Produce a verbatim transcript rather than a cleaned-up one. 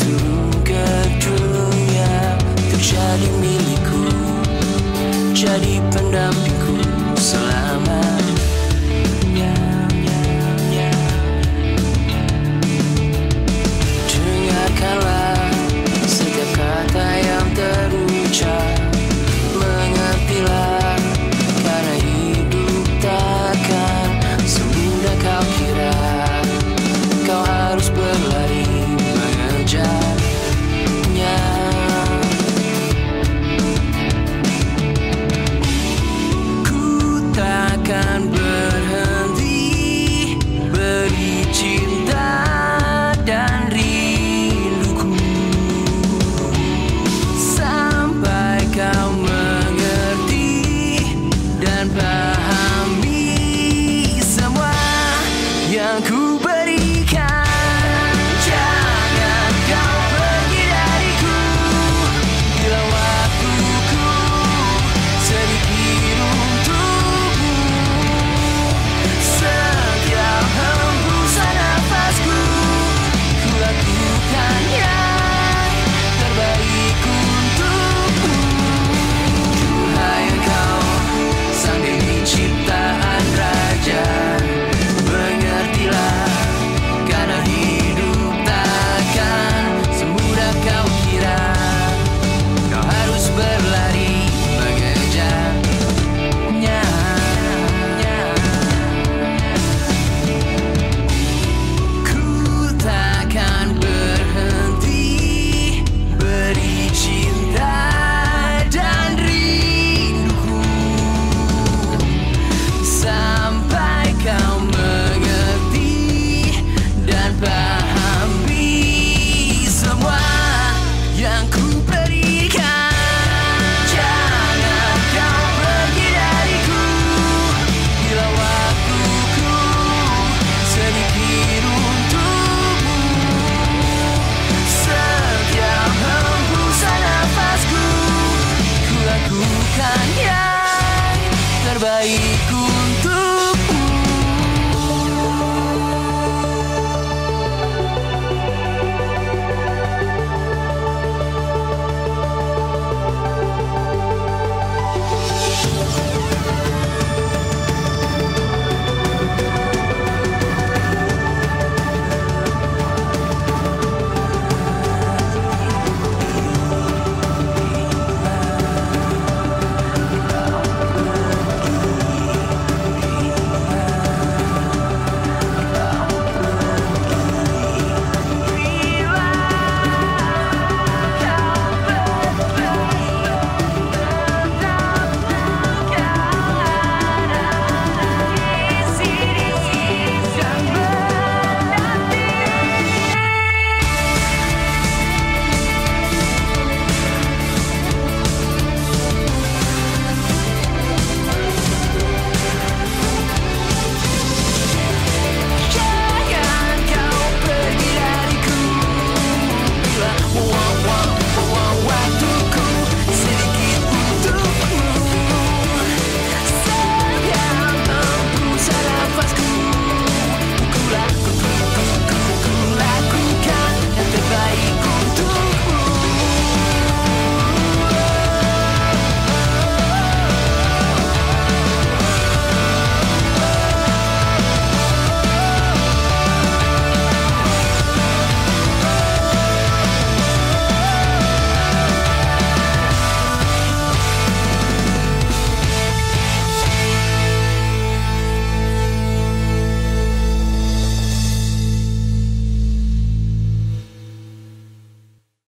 Turungkan dunia untuk jadi milikku, jadi pendampingku.